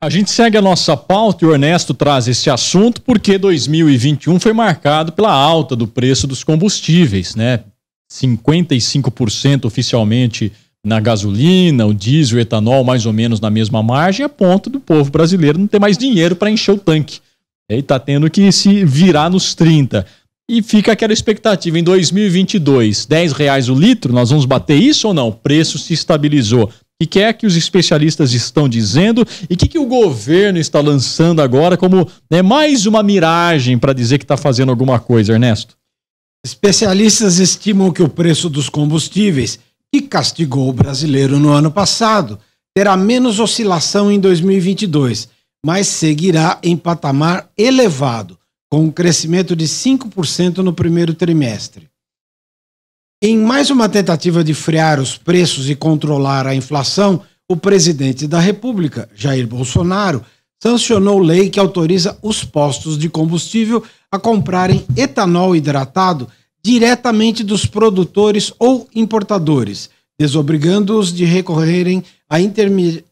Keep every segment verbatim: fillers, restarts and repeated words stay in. A gente segue a nossa pauta e o Ernesto traz esse assunto porque dois mil e vinte e um foi marcado pela alta do preço dos combustíveis, né? cinquenta e cinco por cento oficialmente na gasolina, o diesel, o etanol, mais ou menos na mesma margem, a ponto do povo brasileiro não ter mais dinheiro para encher o tanque. Ele está tendo que se virar nos trinta. E fica aquela expectativa, em dois mil e vinte e dois, dez reais o litro, nós vamos bater isso ou não? O preço se estabilizou. O que é que os especialistas estão dizendo e o que, que o governo está lançando agora como, né, mais uma miragem para dizer que está fazendo alguma coisa, Ernesto? Especialistas estimam que o preço dos combustíveis, que castigou o brasileiro no ano passado, terá menos oscilação em dois mil e vinte e dois, mas seguirá em patamar elevado, com um crescimento de cinco por cento no primeiro trimestre. Em mais uma tentativa de frear os preços e controlar a inflação, o presidente da República, Jair Bolsonaro, sancionou lei que autoriza os postos de combustível a comprarem etanol hidratado diretamente dos produtores ou importadores, desobrigando-os de recorrerem à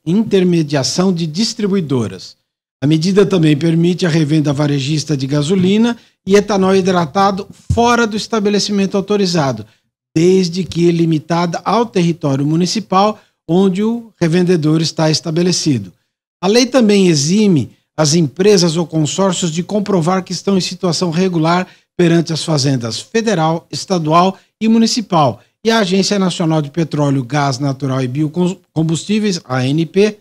intermediação de distribuidoras. A medida também permite a revenda varejista de gasolina e etanol hidratado fora do estabelecimento autorizado, desde que limitada ao território municipal onde o revendedor está estabelecido. A lei também exime as empresas ou consórcios de comprovar que estão em situação regular perante as fazendas federal, estadual e municipal e a Agência Nacional de Petróleo, Gás Natural e Biocombustíveis, A N P,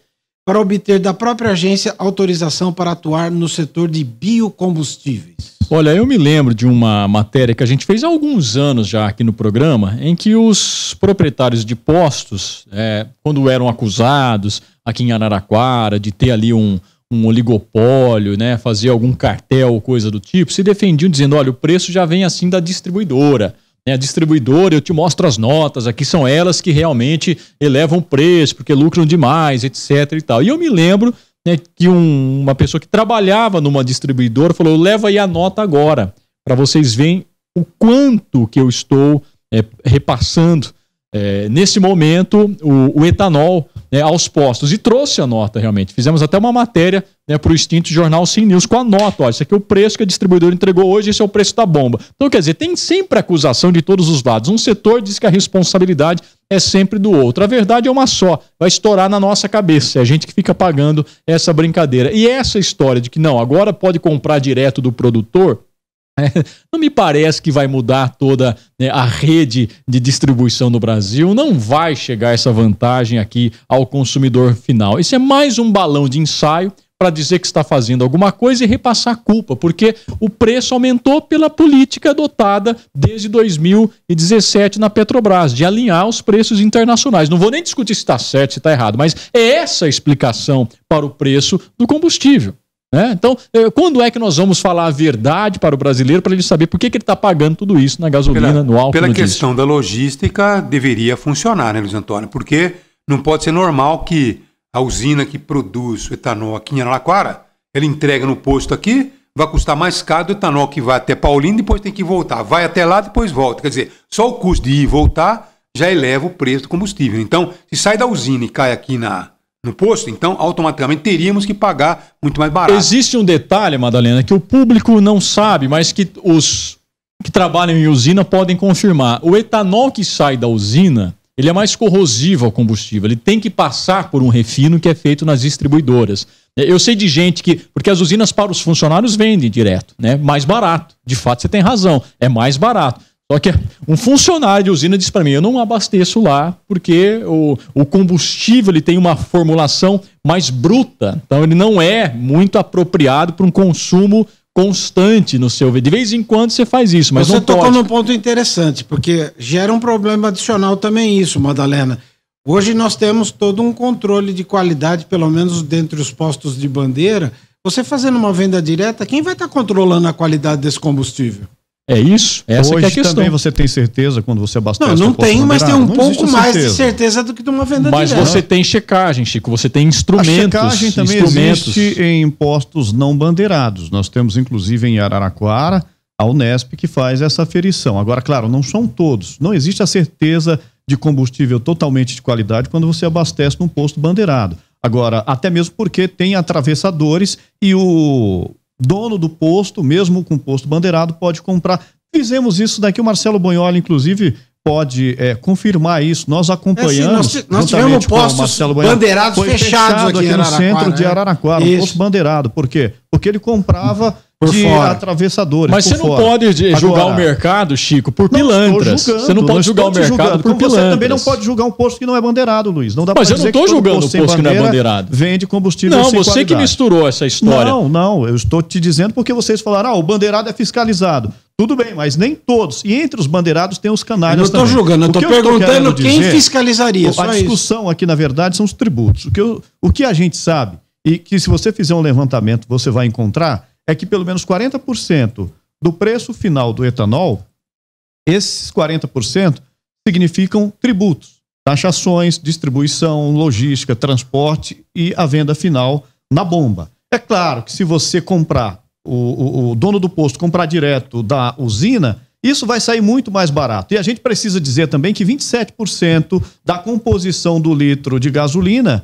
para obter da própria agência autorização para atuar no setor de biocombustíveis. Olha, eu me lembro de uma matéria que a gente fez há alguns anos já aqui no programa, em que os proprietários de postos, é, quando eram acusados aqui em Araraquara de ter ali um, um oligopólio, né, fazer algum cartel ou coisa do tipo, se defendiam dizendo, olha, o preço já vem assim da distribuidora. Né, a distribuidora, eu te mostro as notas, aqui são elas que realmente elevam o preço, porque lucram demais, etcétera e tal. E eu me lembro, né, que um, uma pessoa que trabalhava numa distribuidora falou, leva aí a nota agora, para vocês verem o quanto que eu estou é, repassando é, nesse momento o, o etanol, né, aos postos. E trouxe a nota realmente. Fizemos até uma matéria, né, para o extinto jornal Sin News com a nota. Olha, isso aqui é o preço que a distribuidora entregou hoje, esse é o preço da bomba. Então, quer dizer, tem sempre acusação de todos os lados. Um setor diz que a responsabilidade é sempre do outro. A verdade é uma só, vai estourar na nossa cabeça. É a gente que fica pagando essa brincadeira. E essa história de que não, agora pode comprar direto do produtor, né, não me parece que vai mudar toda, né, a rede de distribuição no Brasil. Não vai chegar essa vantagem aqui ao consumidor final. Isso é mais um balão de ensaio para dizer que está fazendo alguma coisa e repassar a culpa, porque o preço aumentou pela política adotada desde dois mil e dezessete na Petrobras, de alinhar os preços internacionais. Não vou nem discutir se está certo, se está errado, mas é essa a explicação para o preço do combustível, né? Então, quando é que nós vamos falar a verdade para o brasileiro, para ele saber por que, que ele está pagando tudo isso na gasolina, pela, no álcool? Pela questão da logística, deveria funcionar, né, Luiz Antônio? Porque não pode ser normal que a usina que produz o etanol aqui em Laquara, ela entrega no posto aqui, vai custar mais caro do etanol que vai até Paulínia, depois tem que voltar. Vai até lá, depois volta. Quer dizer, só o custo de ir e voltar já eleva o preço do combustível. Então, se sai da usina e cai aqui na, no posto, então automaticamente teríamos que pagar muito mais barato. Existe um detalhe, Madalena, que o público não sabe, mas que os que trabalham em usina podem confirmar. O etanol que sai da usina, ele é mais corrosivo ao combustível, ele tem que passar por um refino que é feito nas distribuidoras. Eu sei de gente que, porque as usinas para os funcionários vendem direto, né? Mais barato, de fato você tem razão, é mais barato. Só que um funcionário de usina diz para mim, eu não abasteço lá porque o, o combustível ele tem uma formulação mais bruta, então ele não é muito apropriado para um consumo constante no seu... De vez em quando você faz isso, mas você não pode. Você tocou num ponto interessante, porque gera um problema adicional também isso, Madalena. Hoje nós temos todo um controle de qualidade, pelo menos dentre os postos de bandeira. Você fazendo uma venda direta, quem vai estar controlando a qualidade desse combustível? É isso? Essa hoje que é a questão. Também você tem certeza quando você abastece? Não, não tenho, mas tem um pouco mais certeza. de certeza do que de uma venda mas direta. Mas você tem checagem, Chico, você tem instrumentos. A checagem também instrumentos. existe em postos não bandeirados. Nós temos, inclusive, em Araraquara, a Unesp que faz essa aferição. Agora, claro, não são todos. Não existe a certeza de combustível totalmente de qualidade quando você abastece num posto bandeirado. Agora, até mesmo porque tem atravessadores e o dono do posto, mesmo com posto bandeirado, pode comprar. Fizemos isso daqui, o Marcelo Bonholi, inclusive, pode é, confirmar isso. Nós acompanhamos. É assim, nós nós tivemos postos bandeirados fechados fechado aqui, aqui no centro, né, de Araraquara, um posto bandeirado. Por quê? Porque ele comprava por de fora. atravessadores. Mas você não fora. pode julgar Agora, o mercado, Chico, por pilantras. Julgando, você não pode julgar o mercado julgando, por pilantras. Você também não pode julgar um posto que não é bandeirado, Luiz. Não dá Mas eu não estou julgando o posto, posto que não é bandeirado. Vende combustível não, sem qualidade. Não, você que misturou essa história. Não, não. Eu estou te dizendo porque vocês falaram, ah, o bandeirado é fiscalizado. Tudo bem, mas nem todos. E entre os bandeirados tem os canalhas também. Eu não estou julgando, eu estou perguntando quem fiscalizaria. A discussão aqui, na verdade, são os tributos. O que, eu, o que a gente sabe, e que se você fizer um levantamento você vai encontrar, é que pelo menos quarenta por cento do preço final do etanol, esses quarenta por cento significam tributos, taxações, distribuição, logística, transporte e a venda final na bomba. É claro que se você comprar, o, o, o dono do posto comprar direto da usina, isso vai sair muito mais barato. E a gente precisa dizer também que vinte e sete por cento da composição do litro de gasolina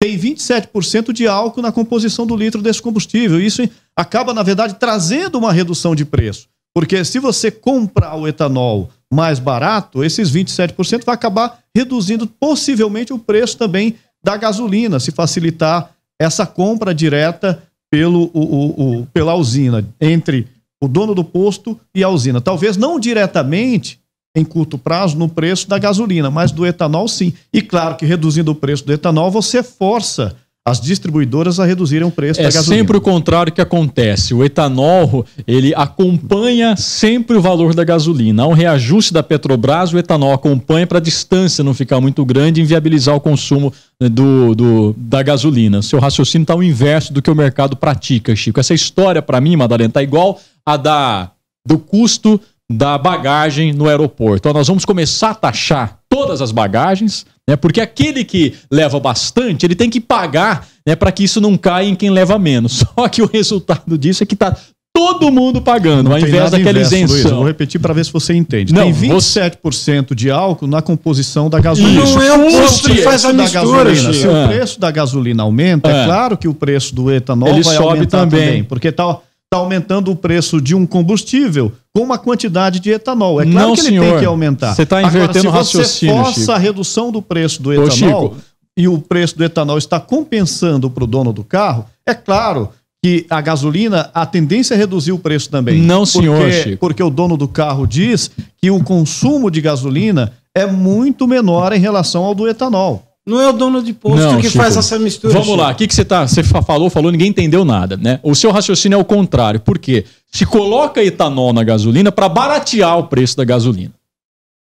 tem vinte e sete por cento de álcool na composição do litro desse combustível. Isso acaba, na verdade, trazendo uma redução de preço. Porque se você comprar o etanol mais barato, esses vinte e sete por cento vai acabar reduzindo possivelmente o preço também da gasolina, se facilitar essa compra direta pelo, o, o, o, pela usina, entre o dono do posto e a usina. Talvez não diretamente, em curto prazo, no preço da gasolina, mas do etanol sim. E claro que reduzindo o preço do etanol, você força as distribuidoras a reduzirem o preço é da gasolina. É sempre o contrário que acontece. O etanol, ele acompanha sempre o valor da gasolina. Há um reajuste da Petrobras, o etanol acompanha para a distância não ficar muito grande e inviabilizar o consumo do, do, da gasolina. Seu raciocínio está ao inverso do que o mercado pratica, Chico. Essa história, para mim, Madalena, está igual a da, do custo da bagagem no aeroporto. Então, nós vamos começar a taxar todas as bagagens, né, porque aquele que leva bastante, ele tem que pagar, né, para que isso não caia em quem leva menos. Só que o resultado disso é que está todo mundo pagando, ao invés daquela inverso, isenção. Luiz, eu vou repetir para ver se você entende. Não, tem vinte e sete por cento você... de álcool na composição da gasolina. Não é o custo que faz a mistura. Se o preço da gasolina aumenta, é, é claro que o preço do etanol ele vai sobe aumentar também. também porque tal tá... está aumentando o preço de um combustível com uma quantidade de etanol. É claro não, que ele senhor. tem que aumentar. Você está invertendo Agora, se o raciocínio, você força Chico. a redução do preço do etanol Ô, e o preço do etanol está compensando para o dono do carro, é claro que a gasolina, a tendência é reduzir o preço também. Não, porque, senhor Chico. Porque o dono do carro diz que o consumo de gasolina é muito menor em relação ao do etanol. Não é o dono de posto não, que Chico. faz essa mistura. Vamos Chico. lá, o que, que você, tá, você falou, falou, ninguém entendeu nada, né? O seu raciocínio é o contrário. Por quê? Se coloca etanol na gasolina para baratear o preço da gasolina.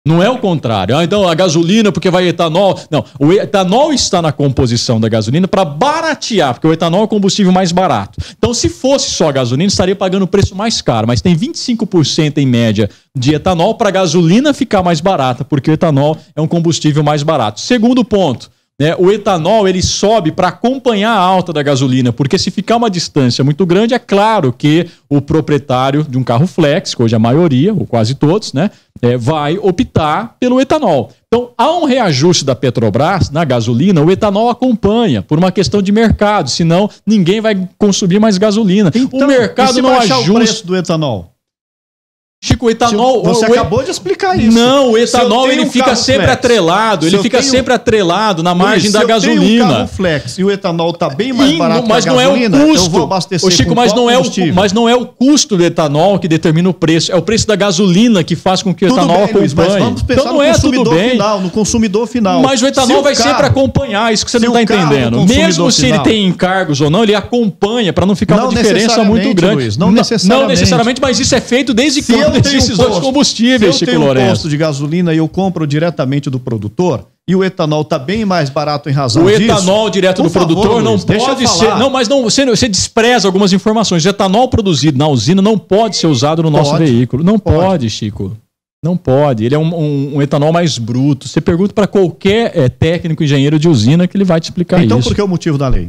Não é o contrário. Ah, então a gasolina porque vai etanol. Não, o etanol está na composição da gasolina para baratear, porque o etanol é o combustível mais barato. Então, se fosse só a gasolina, estaria pagando o preço mais caro, mas tem vinte e cinco por cento em média de etanol para a gasolina ficar mais barata, porque o etanol é um combustível mais barato. Segundo ponto, né, o etanol ele sobe para acompanhar a alta da gasolina, porque se ficar uma distância muito grande, é claro que o proprietário de um carro flex, que hoje a maioria, ou quase todos, né, é, vai optar pelo etanol. Então, há um reajuste da Petrobras na gasolina, o etanol acompanha por uma questão de mercado, senão ninguém vai consumir mais gasolina. Então, o mercado não ajusta o preço do etanol. Chico, o etanol... Você o, acabou o, de explicar isso. Não, o etanol se ele um fica sempre flex, atrelado, ele se fica tenho, sempre atrelado na margem da gasolina. Se eu tenho um carro flex e o etanol está bem mais e, barato mas que a não gasolina, é o custo. eu vou abastecer Ô, Chico, com mas não é o mas não é o custo do etanol que determina o preço, é o preço da gasolina que faz com que o tudo etanol bem, acompanhe. Luiz, mas vamos pensar então, não no é tudo bem. Final, no consumidor final. Mas o etanol se vai o carro, sempre acompanhar, isso que você não está entendendo. Mesmo se ele tem encargos ou não, ele acompanha para não ficar uma diferença muito grande. Não necessariamente, mas isso é feito desde que eu tenho esses dois combustíveis, Chico Lourenço. Se eu tenho um posto de gasolina e eu compro diretamente do produtor, e o etanol está bem mais barato em razão disso... O etanol direto do produtor não pode ser... Não, mas não, você, você despreza algumas informações. O etanol produzido na usina não pode ser usado no nosso veículo. Não pode, Chico. Não pode. Ele é um, um, um etanol mais bruto. Você pergunta para qualquer é, técnico, engenheiro de usina, que ele vai te explicar isso. Então, por que o motivo da lei?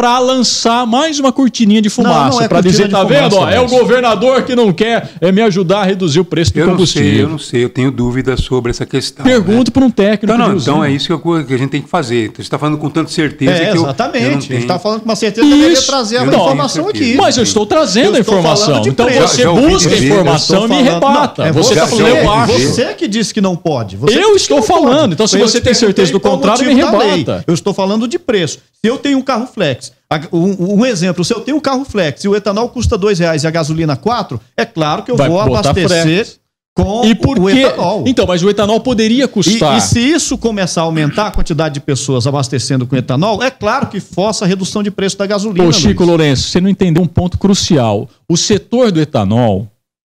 para lançar mais uma cortininha de fumaça, é para dizer, tá vendo, ó, é o governador que não quer é me ajudar a reduzir o preço do eu combustível. Não sei, eu não sei, eu tenho dúvidas sobre essa questão. Pergunto né? para um técnico. Então, não, então é isso que, eu, que a gente tem que fazer. Você está falando com tanta certeza. É, que exatamente. Eu, eu ele está falando com uma certeza que eu deveria trazer a informação aqui. Mas eu estou trazendo a informação. Então você busca a informação e me rebata. Você está falando, eu acho. Você que disse que não pode. Eu estou falando. Então se você tem certeza do contrário, me rebata. Eu estou falando de preço. Se eu tenho um carro flex, um, um exemplo, se eu tenho um carro flex e o etanol custa dois reais e a gasolina quatro, é claro que eu Vai vou abastecer flex. com e porque, o etanol. Então, mas o etanol poderia custar. E, e se isso começar a aumentar a quantidade de pessoas abastecendo com etanol, é claro que força a redução de preço da gasolina. Ô Chico Lourenço, você não entendeu um ponto crucial. O setor do etanol,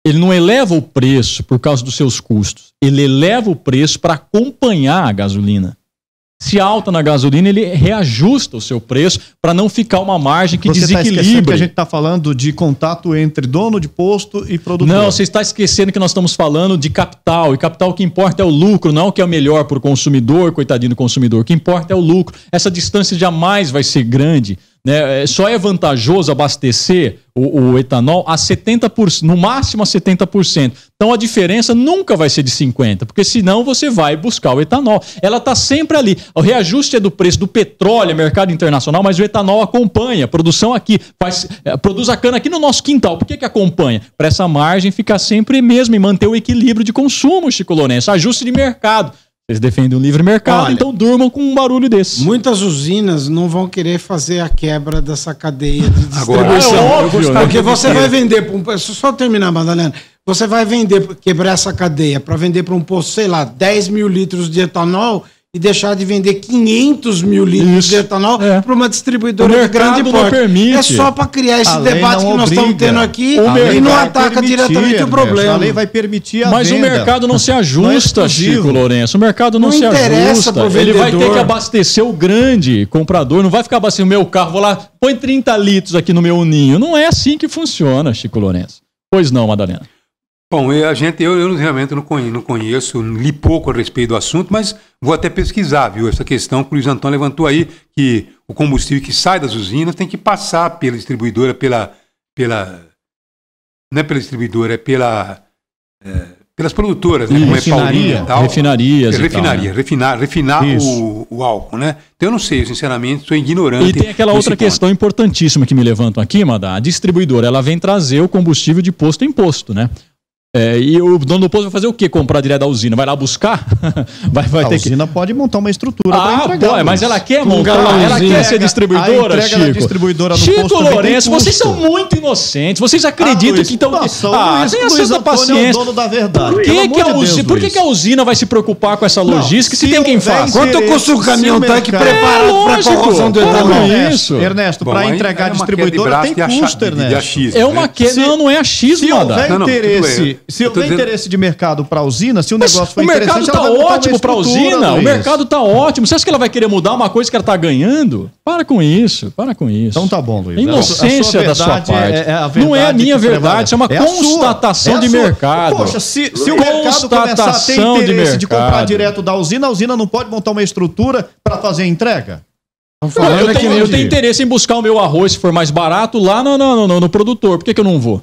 ele não eleva o preço por causa dos seus custos. Ele eleva o preço para acompanhar a gasolina. Se alta na gasolina, ele reajusta o seu preço para não ficar uma margem que desequilibre. Você está esquecendo que a gente está falando de contato entre dono de posto e produtor. Não, você está esquecendo que nós estamos falando de capital. E capital, o que importa é o lucro, não o que é o melhor para o consumidor, coitadinho do consumidor. O que importa é o lucro. Essa distância jamais vai ser grande. Né? Só é vantajoso abastecer o, o etanol a setenta por cento, no máximo a setenta por cento. Então a diferença nunca vai ser de cinquenta por cento, porque senão você vai buscar o etanol. Ela está sempre ali. O reajuste é do preço do petróleo, mercado internacional, mas o etanol acompanha a produção aqui. Faz, produz a cana aqui no nosso quintal. Por que que acompanha? Para essa margem ficar sempre mesmo e manter o equilíbrio de consumo, Chico Lourenço. Ajuste de mercado. Eles defendem o livre mercado, olha, então durmam com um barulho desse. Muitas usinas não vão querer fazer a quebra dessa cadeia de distribuição. Agora, é óbvio, né? Porque você vai vender para um... Só terminar, Madalena. Você vai vender, quebrar essa cadeia para vender para um posto, sei lá, dez mil litros de etanol e deixar de vender quinhentos mil litros Isso. de etanol é. para uma distribuidora de grande porte. Permite. É só para criar esse debate que nós obriga. estamos tendo aqui o e não ataca diretamente Ernesto. o problema. A lei vai permitir a Mas venda. o mercado não se ajusta, não, Chico Lourenço. O mercado não, não se ajusta. Ele vai ter que abastecer o grande comprador. Não vai ficar abastecendo o meu carro, vou lá, põe trinta litros aqui no meu ninho. Não é assim que funciona, Chico Lourenço. Pois não, Madalena. Bom, a gente, eu, eu realmente não conheço, não conheço, li pouco a respeito do assunto, mas vou até pesquisar, viu? Essa questão que o Luiz Antônio levantou aí, que o combustível que sai das usinas tem que passar pela distribuidora, pela... pela não é pela distribuidora, é pela... É, pelas produtoras, né? Como é Paulínia e tal. Refinarias e refinaria, tal, né? Refinar, refinar o, o álcool, né? Então eu não sei, sinceramente, sou ignorante. E tem aquela outra questão importantíssima que me levantam aqui, Madá. A distribuidora, ela vem trazer o combustível de posto em posto, né? É, e o dono do posto vai fazer o quê? Comprar direto da usina? Vai lá buscar? vai, vai a ter usina que... pode montar uma estrutura ah, para entregar. Pô, mas ela quer montar, ela, ela quer ser distribuidora, Chico. Distribuidora no Chico posto Lourenço, vocês são muito inocentes. Vocês acreditam ah, Luiz, que estão... Nossa, ah, Luiz, tenha santa paciência. É o dono da verdade. Por que, que, a, usina, Deus, por que, que a usina vai se preocupar com essa logística não, se, se tem quem faz? Quanto custa o caminhão tanque preparado para a corrosão do etanol? Ernesto, para entregar a distribuidora tem custo, Ernesto. É uma queda... Não, não é achismo, Madá. Se houver interesse... Se eu, eu tenho interesse de mercado para a usina, se o negócio for interessante... Tá ela vai ótimo pra usina, o mercado está ótimo para a usina, o mercado está ótimo. Você acha que ela vai querer mudar uma coisa que ela está ganhando? Para com isso, para com isso. Então tá bom, Luiz. A inocência a sua da sua parte. É, é não é a minha verdade, é uma é constatação é de mercado. Poxa, se, se o mercado começar a ter interesse de, de comprar direto da usina, a usina não pode montar uma estrutura para fazer a entrega? Não, eu, tenho, eu tenho interesse em buscar o meu arroz, se for mais barato, lá no, no, no, no produtor. Por que que eu não vou?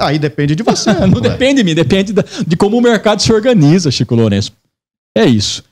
Aí depende de você. Não ué. depende de mim, depende da, de como o mercado se organiza, Chico Lourenço. É isso.